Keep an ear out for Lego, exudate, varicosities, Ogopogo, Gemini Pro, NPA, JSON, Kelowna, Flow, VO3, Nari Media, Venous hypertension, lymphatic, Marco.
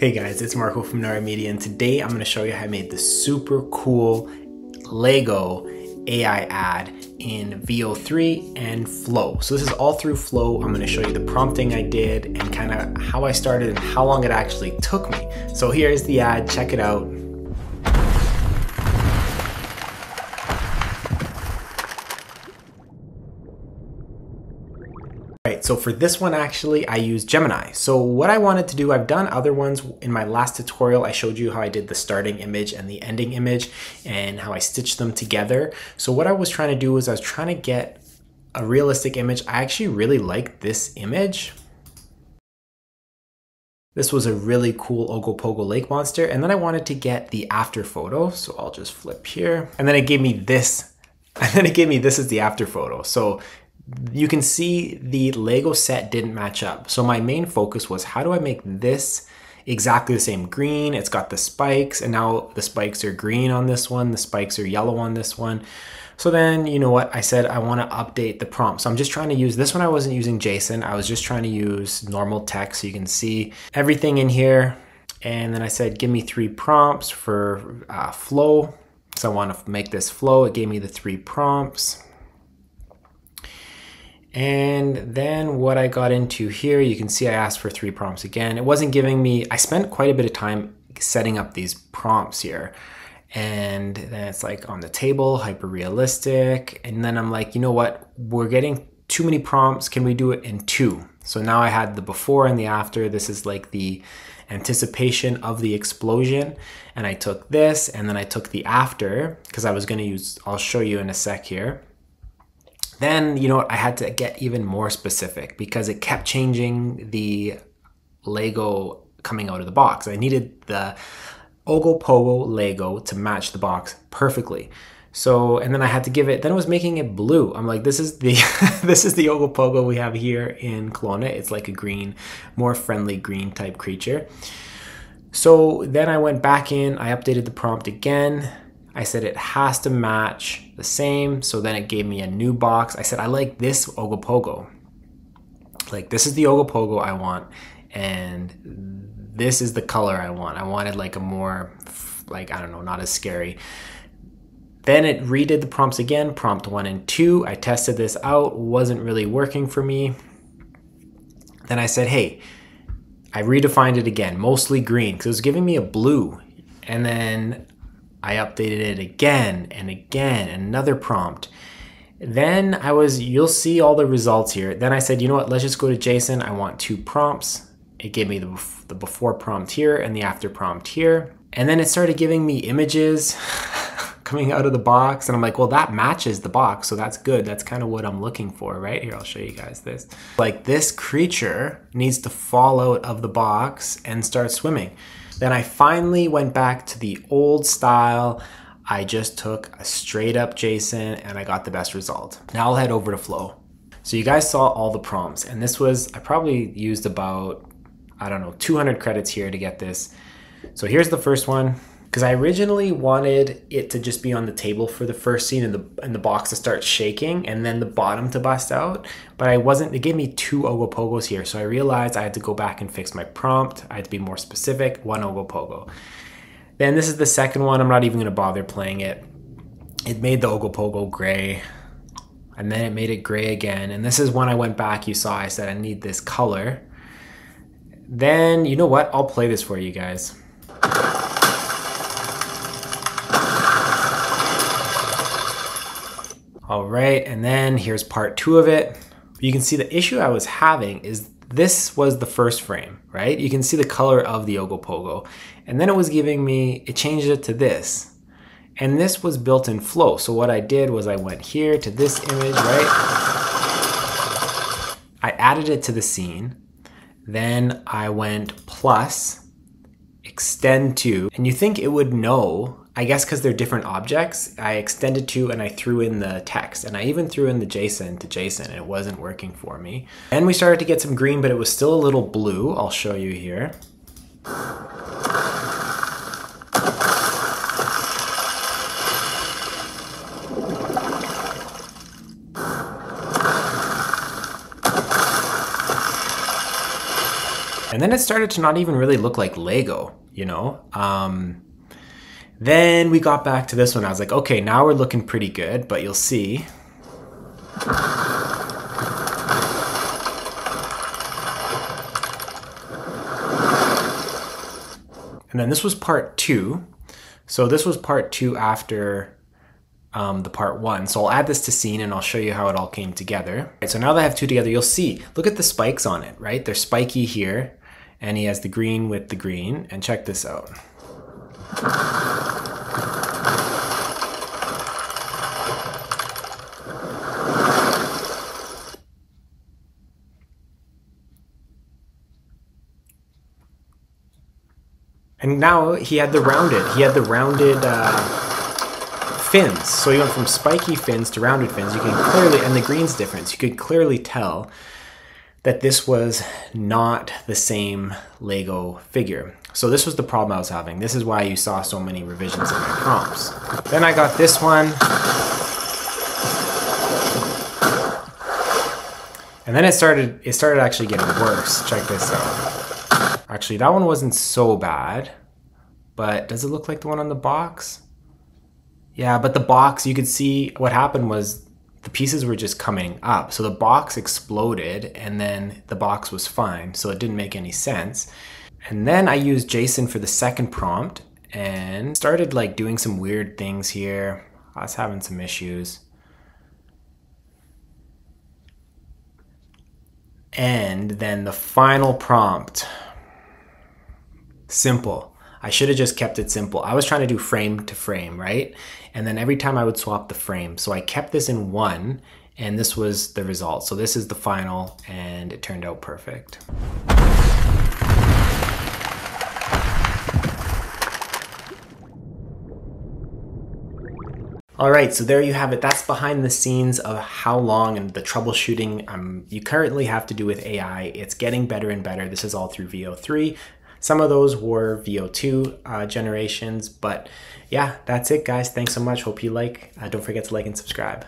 Hey guys, it's Marco from Nari Media, and today I'm going to show you how I made this super cool Lego AI ad in VO3 and Flow. So this is all through Flow. I'm going to show you the prompting I did and kind of how I started and how long it actually took me. So here's the ad, check it out. So for this one, actually, I used Gemini. So what I wanted to do, I've done other ones. In my last tutorial, I showed you how I did the starting image and the ending image and how I stitched them together. So what I was trying to do was I was trying to get a realistic image. I actually really like this image. This was a really cool Ogopogo lake monster. And then I wanted to get the after photo. So I'll just flip here. And then it gave me this. And then it gave me this as the after photo. So you can see the Lego set didn't match up. So my main focus was, how do I make this exactly the same green? It's got the spikes, and now the spikes are green on this one. The spikes are yellow on this one. So then, you know what? I said, I want to update the prompt. So I'm just trying to use this one. I wasn't using JSON. I was just trying to use normal text so you can see everything in here. And then I said, give me three prompts for flow. So I want to make this flow. It gave me the three prompts. And then what I got into here, you can see I asked for three prompts again. It wasn't giving me, I spent quite a bit of time setting up these prompts here. And then it's like on the table, hyper realistic. And then I'm like, you know what? We're getting too many prompts. Can we do it in two? So now I had the before and the after. This is like the anticipation of the explosion. And I took this and then I took the after because I was going to use, I'll show you in a sec here. Then, you know, I had to get even more specific because it kept changing the Lego coming out of the box. I needed the Ogopogo Lego to match the box perfectly. So, and then I had to give it, then it was making it blue. I'm like, this is the this is the Ogopogo we have here in Kelowna. It's like a green, more friendly green type creature. So then I went back in, I updated the prompt again. I said it has to match the same. So then it gave me a new box. I said, I like this Ogopogo. Like this is the Ogopogo I want. And this is the color I want. I wanted like a more, like, I don't know, not as scary. Then it redid the prompts again, prompt 1 and 2. I tested this out, wasn't really working for me. Then I said, hey, I redefined it again, mostly green, because it was giving me a blue. And then I updated it again and again, another prompt. Then I was, you'll see all the results here. Then I said, you know what, let's just go to JSON. I want two prompts. It gave me the before prompt here and the after prompt here. And then it started giving me images coming out of the box. And I'm like, well, that matches the box. So that's good. That's kind of what I'm looking for right here. I'll show you guys this. Like this creature needs to fall out of the box and start swimming. Then I finally went back to the old style. I just took a straight up JSON and I got the best result. Now I'll head over to Flow. So you guys saw all the prompts, and this was, I probably used about, I don't know, 200 credits here to get this. So here's the first one, because I originally wanted it to just be on the table for the first scene and the box to start shaking and then the bottom to bust out, but I wasn't, it gave me two Ogopogos here. So I realized I had to go back and fix my prompt. I had to be more specific, one Ogopogo. Then this is the second one. I'm not even gonna bother playing it. It made the Ogopogo gray, and then it made it gray again. And this is when I went back, you saw, I said, I need this color. Then, you know what? I'll play this for you guys. All right, and then here's part two of it. You can see the issue I was having is this was the first frame, right? You can see the color of the Ogopogo. And then it was giving me, it changed it to this. And this was built in Flow. So what I did was I went here to this image, right? I added it to the scene. Then I went plus, extend to, and you think it would know, I guess because they're different objects, I extended to and I threw in the text, and I even threw in the JSON to JSON, and it wasn't working for me. And we started to get some green, but it was still a little blue. I'll show you here. And then it started to not even really look like Lego, you know? Then we got back to this one. I was like, okay, now we're looking pretty good, but you'll see. And then this was part two. So this was part two after the part one. So I'll add this to scene and I'll show you how it all came together. Right, so now that I have two together, you'll see, look at the spikes on it, right? They're spiky here, and he has the green with the green, and check this out. And now he had the rounded fins. So he went from spiky fins to rounded fins. You can clearly, and the green's difference, you could clearly tell that this was not the same Lego figure. So this was the problem I was having. This is why you saw so many revisions in my prompts. Then I got this one. And then it started actually getting worse. Check this out. Actually, that one wasn't so bad, but does it look like the one on the box? Yeah, but the box, you could see what happened was the pieces were just coming up. So the box exploded and then the box was fine. So it didn't make any sense. And then I used JSON for the second prompt and started like doing some weird things here. I was having some issues. And then the final prompt. Simple. I should have just kept it simple. I was trying to do frame to frame, right? And then every time I would swap the frame. So I kept this in one, and this was the result. So this is the final, and it turned out perfect. All right, so there you have it. That's behind the scenes of how long and the troubleshooting you currently have to do with AI. It's getting better and better. This is all through VO3. Some of those were VO2 generations, but yeah, that's it, guys. Thanks so much. Hope you like. Don't forget to like and subscribe.